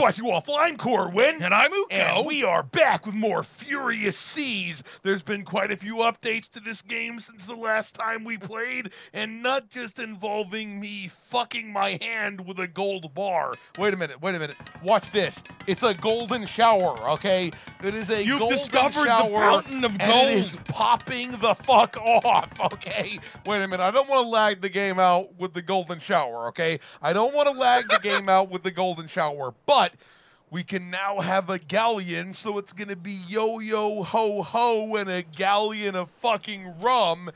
Spicy Waffle, I'm Corwin. And I'm Uko. And we are back with more Furious Seas. There's been quite a few updates to this game since the last time we played, and not just involving me fucking my hand with a gold bar. Wait a minute. Watch this. It's a golden shower, okay? It is a golden shower. You've discovered the fountain of gold. And it is popping the fuck off, okay? Wait a minute. I don't want to lag the game out with the golden shower, okay? I don't want to lag the game out with the golden shower, but we can now have a galleon, so it's going to be yo-yo, ho-ho, and a galleon of fucking rum,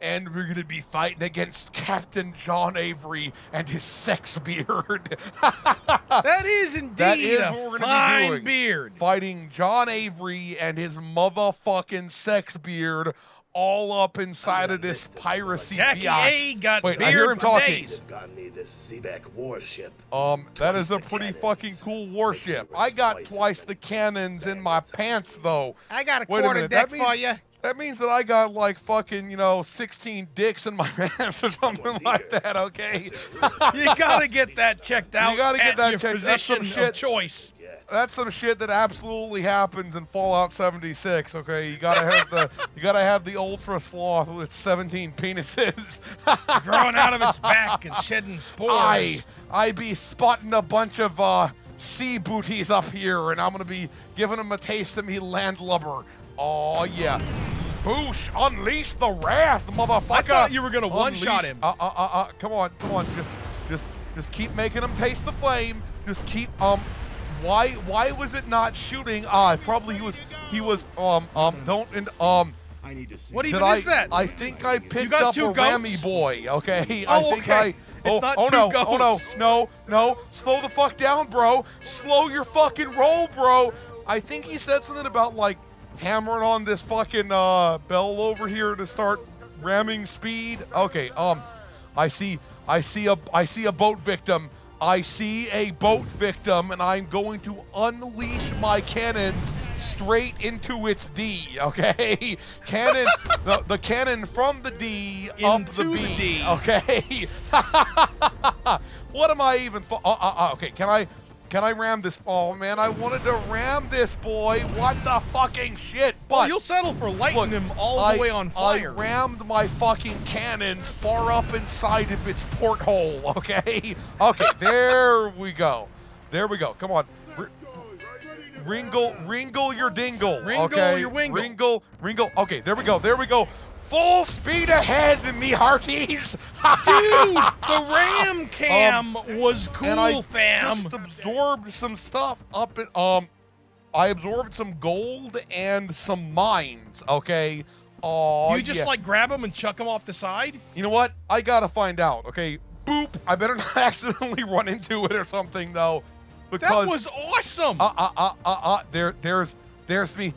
and we're going to be fighting against Captain John Avery and his sex beard. That is indeed a fine beard. Fighting John Avery and his motherfucking sex beard all up inside of this piracy biatch. Jackie A got beard. Wait, I hear him talking. Got me this Seaback warship. That is a pretty fucking cool warship. I got twice the cannons in my pants, though. I got a quarter deck for you. That means that I got, like, fucking, you know, 16 dicks in my pants or something like that, okay? You gotta get that checked out. You gotta get that checked out. Some shit. Choice. That's some shit that absolutely happens in Fallout 76. Okay, you gotta have the ultra sloth with 17 penises growing out of its back and shedding spores. I be spotting a bunch of sea booties up here, and I'm gonna be giving them a taste of me landlubber. Oh yeah, Boosh, unleash the wrath, motherfucker! I thought you were gonna one-shot him. Come on, just keep making him taste the flame. Just keep Why was it not shooting? Probably he was I need to see. What even is that? I think I picked up a whammy boy, okay? Oh, I think okay. Oh no, slow the fuck down, bro. Slow your fucking roll, bro. I think he said something about like hammering on this fucking bell over here to start ramming speed. Okay, I see a boat victim. I see a boat victim, and I'm going to unleash my cannons straight into its D, okay? Cannon, the cannon from the D into up the B, okay? What am I even okay, can I ram this? Oh, man, I wanted to ram this boy. What the fucking shit? But well, you'll settle for lighting him all the way on fire. I rammed my fucking cannons far up inside of its porthole, okay? Okay, there we go. There we go. Come on. Ringle your dingle. Ringle okay? your wingle. Ringle. Okay, there we go. There we go. Full speed ahead, me hearties! Dude, the ram cam was cool, and I just absorbed some stuff up in, I absorbed some gold and some mines, okay? You just, like, grab them and chuck them off the side? You know what? I gotta find out, okay? Boop! I better not accidentally run into it or something, though, because... That was awesome! There's me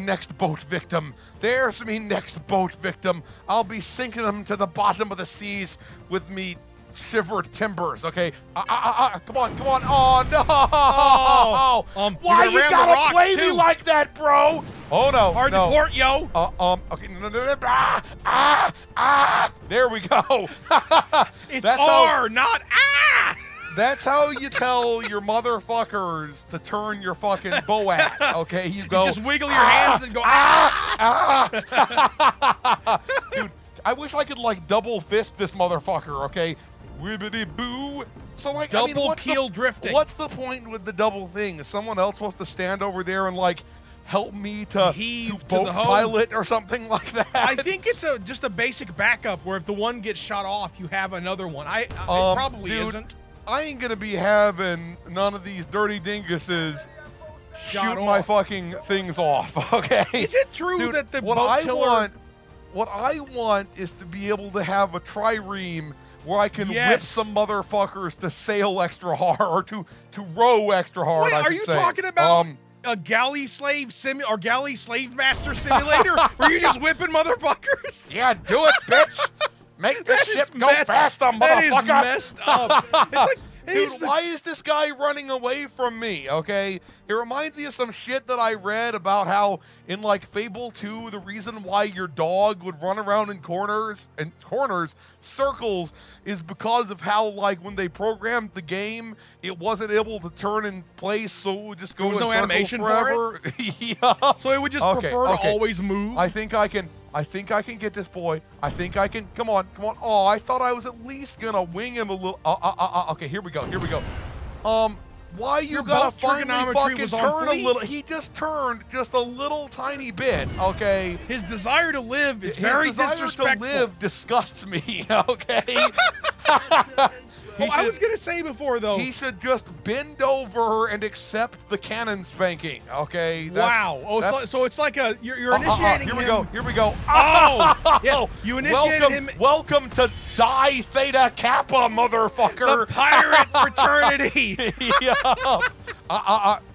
next boat victim. There's me next boat victim. I'll be sinking them to the bottom of the seas with me shivered timbers, okay? Come on. Oh, no. Why you gotta play me like that, bro? Oh, no. Hard to port, yo. Okay. There we go. It's R, not ah. That's how you tell your motherfuckers to turn your fucking bow at, okay? You go... You just wiggle your hands and go... Dude, I wish I could, like, double fist this motherfucker, okay? Wibbity-boo. So, like, double keel drifting. What's the point with the double thing? Is someone else supposed to stand over there and, like... help me to boat pilot or something like that? I think it's just a basic backup where if the one gets shot off, you have another one. It probably isn't. I ain't gonna be having none of these dirty dinguses shoot my fucking things off, okay? Is it true that the boat tiller... What I want is to be able to have a trireme where I can whip some motherfuckers to sail extra hard, or to row extra hard, I should say. Wait, are you talking about... a galley slave or galley slave master simulator? Were you just whipping motherfuckers? Yeah, do it, bitch. Make this ship go faster, motherfucker. That is messed up. It's like Dude, why is this guy running away from me, okay? It reminds me of some shit that I read about how in, like, Fable 2, the reason why your dog would run around in circles, is because of how, like, when they programmed the game, it wasn't able to turn in place, so it would just go in circles forever. There was no animation for it? Yeah. So it would just prefer to always move? I think I can get this boy. I think I can. Come on, come on. Oh, I thought I was at least gonna wing him a little. Okay, here we go. Here we go. Why you gotta finally fucking turn a little? He just turned just a little tiny bit. Okay. His desire to live is very disrespectful. His desire to live disgusts me. Okay. I was gonna say before though, he should just bend over and accept the cannon spanking. Okay. Wow. Oh, so it's like a you're initiating him. Here we go. Oh, yeah. You initiated him. Welcome to Die Theta Kappa, motherfucker. The pirate fraternity. Yeah.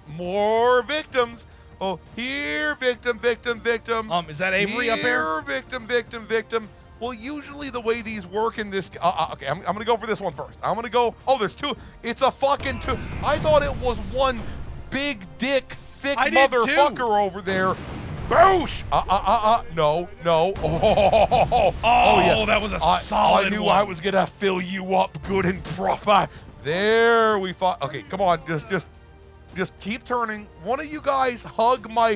More victims. Oh, here, victim, victim, victim. Is that Avery up there? Here, victim, victim, victim. Well, usually the way these work in this... okay, I'm going to go for this one first. I'm going to go... Oh, there's two. It's a fucking two. I thought it was one big dick, thick motherfucker over there. Boosh! No, no. Oh, yeah. That was a solid one. I knew I was going to fill you up good and proper. There we fought. Okay, come on. Just keep turning. One of you guys hug my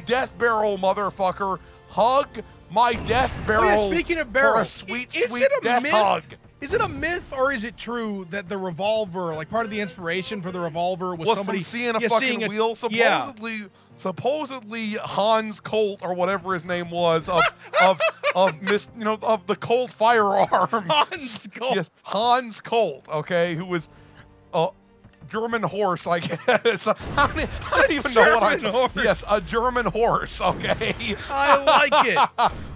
death barrel, motherfucker. Hug... my death barrel. Oh, yeah, speaking of barrels, sweet death hug. Is it a myth or is it true that the revolver, like part of the inspiration for the revolver, was somebody from seeing a fucking wheel? Supposedly Hans Colt or whatever his name was of the Colt firearm. Hans Colt. Yes, Hans Colt. Okay, who was German horse, I guess. I don't even know what I... Yes, a German horse, okay? I like it.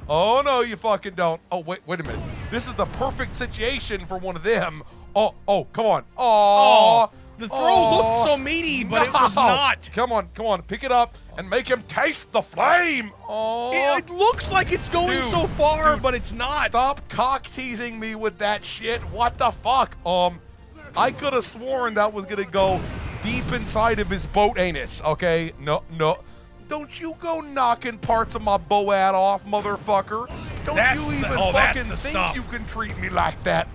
Oh, no, you fucking don't. Oh, wait a minute. This is the perfect situation for one of them. Oh, come on. Oh. The throw looked so meaty, but it was not. Come on. Pick it up and make him taste the flame. Oh. It looks like it's going so far, but it's not. Stop cock-teasing me with that shit. What the fuck? I could have sworn that was going to go deep inside of his boat anus, okay? No. Don't you go knocking parts of my boat off, motherfucker. Don't you even fucking think you can treat me like that.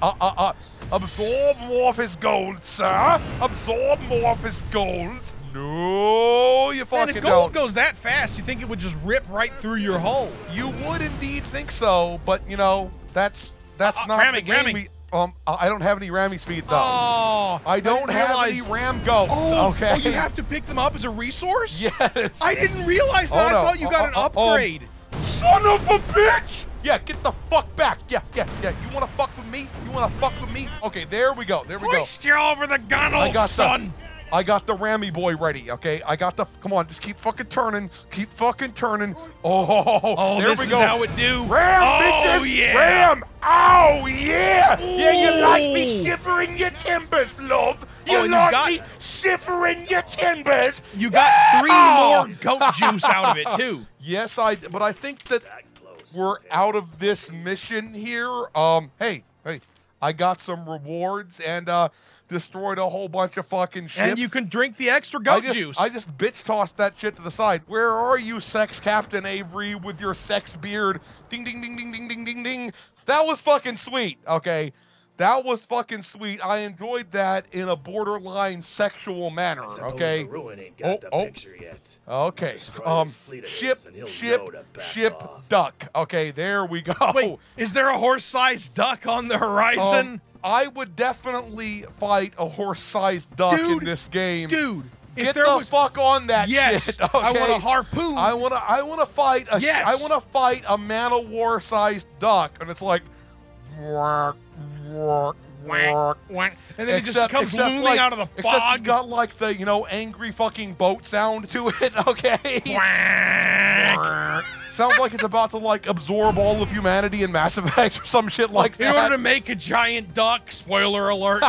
Absorb more of his gold, sir. Absorb more of his gold. No, you fucking don't. And if gold goes that fast, you think it would just rip right through your hull. You would indeed think so, but, you know, that's not ramming, the game. I don't have any ramming speed, though. Oh, I don't have any ram goats, okay? Oh, you have to pick them up as a resource? Yes. I didn't realize that. I thought you got an upgrade. Son of a bitch! Yeah, get the fuck back. Yeah. You want to fuck with me? Okay, there we go. Hoist you over the gunnel, son. I got the rammy boy ready, okay? Come on, just keep fucking turning. Oh, there we go. This is how it do. Ram, bitches! Yeah. Ram! Oh, yeah! Ooh. Yeah, you like me shivering your timbers, love. You got three more goat juice out of it, too. Yes, but I think that we're out of this mission here. Hey, I got some rewards, and, destroyed a whole bunch of fucking shit. And you can drink the extra goat juice. I just bitch tossed that shit to the side. Where are you, sex Captain Avery, with your sex beard? Ding, ding, ding, ding, ding, ding, ding, ding. That was fucking sweet, okay? That was fucking sweet. I enjoyed that in a borderline sexual manner, okay? The ruin ain't got the picture yet. Okay. Ship, duck. Okay, there we go. Wait, is there a horse-sized duck on the horizon? I would definitely fight a horse-sized duck in this game. Dude, get the fuck on that shit. Okay? I want a harpoon. I want to fight a man-of-war-sized duck, and it's like work, work, work, and then it just comes looming out of the fog. Except it's got like the angry fucking boat sound to it. Okay. Quack. Sounds like it's about to like absorb all of humanity in Mass Effect or some shit like that. In order to make a giant duck, spoiler alert.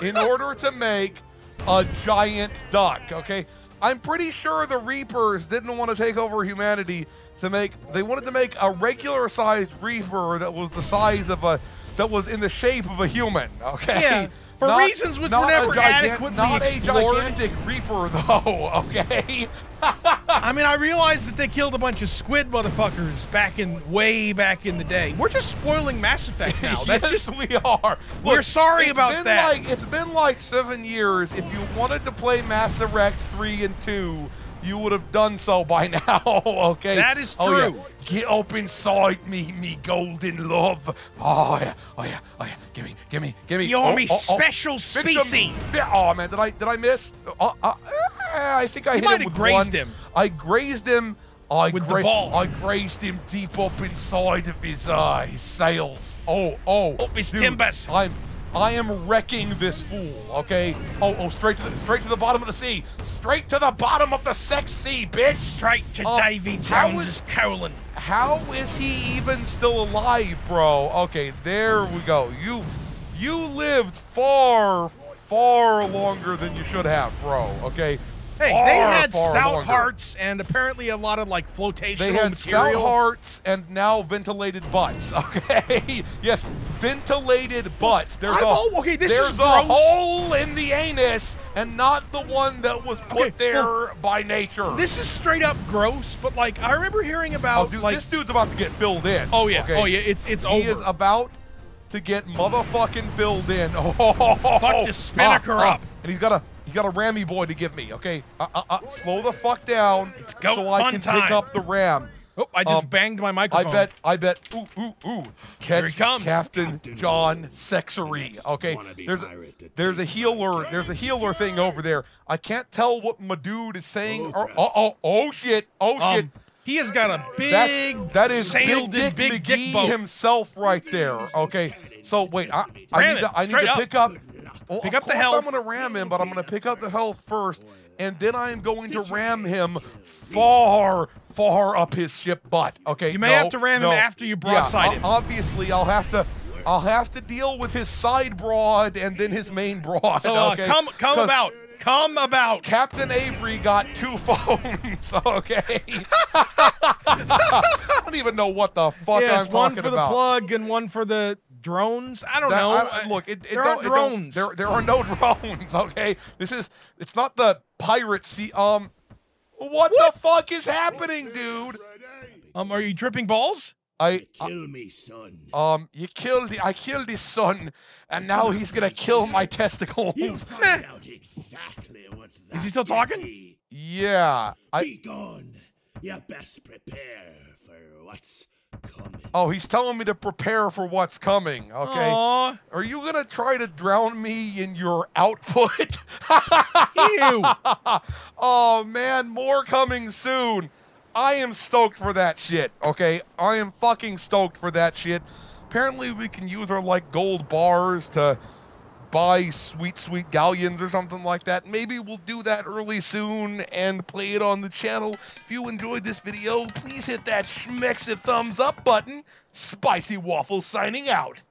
In order to make a giant duck, okay? I'm pretty sure the Reapers didn't want to take over humanity they wanted to make a regular sized Reaper that was in the shape of a human, okay? Yeah. For not, reasons which were never adequately explored. Not a gigantic reaper, though, okay? I mean, I realize that they killed a bunch of squid motherfuckers back in, way back in the day. We're just spoiling Mass Effect now. That's yes, just, we are. Look, we're sorry about that. It's been like 7 years. If you wanted to play Mass Effect 3 and 2, you would have done so by now, okay? That is true. Oh, yeah. Get up inside me, me golden love. Oh, yeah, oh, yeah, oh, yeah. Gimme, gimme, gimme. You're oh, me oh, special oh. Species. Oh, man, did I miss? I think I hit him with grazed one. Him. I grazed him. I grazed him deep up inside of his sails. Oh, oh. Up his timbers. I am wrecking this fool, okay? Oh, oh, straight to the bottom of the sea. Straight to the bottom of the sex sea, bitch. Straight to Davy Jones' colon. How is he even still alive, bro? Okay, there we go. You lived far, far longer than you should have, bro, okay? Hey, they had stout hearts and apparently a lot of, like, flotational material. They had stout hearts and now ventilated butts, okay? Yes, ventilated butts. There's a hole in the anus and not the one that was put there by nature. This is straight up gross, but, like, I remember hearing about, like... This dude's about to get filled in. Oh, yeah. Oh, yeah, it's over. He is about to get motherfucking filled in. Oh, fuck to spinnaker up. And he's got a... You got a rammy boy to give me, okay? Slow the fuck down so I can pick up the ram. Oh, I just banged my microphone. I bet, ooh. Catch Captain John Sexery, okay? There's a healer thing over there. I can't tell what my dude is saying. Oh, shit, shit. He has got a big, that is Big Dick McGee himself right there, okay? So, wait, I need to pick up. Well, pick up the health. I'm going to ram him, but I'm going to pick up the health first, and then I'm going to ram him far, far up his ship butt. Okay. You may have to ram him after you broadside him. Obviously, I'll have to deal with his side broad and then his main broad. So okay? Come about. Captain Avery got 2 phones. Okay. I don't even know what the fuck I'm talking about. One for the plug and one for the. Drones? I don't know. Look, there are drones. There are no drones. Okay, it's not the pirate sea. What the fuck is happening, dude? Are you tripping balls? Kill me, son. I killed his son, and now he's gonna kill my testicles. You found out exactly what that is. He still talking? Yeah. Be gone. You best prepare for what's. Oh, he's telling me to prepare for what's coming, okay? Aww. Are you going to try to drown me in your output? Ew. Oh, man, more coming soon. I am stoked for that shit, okay? I am fucking stoked for that shit. Apparently, we can use our, like, gold bars to buy sweet, sweet galleons or something like that. Maybe we'll do that early soon and play it on the channel. If you enjoyed this video, please hit that schmexive thumbs up button. Spicy Waffle signing out.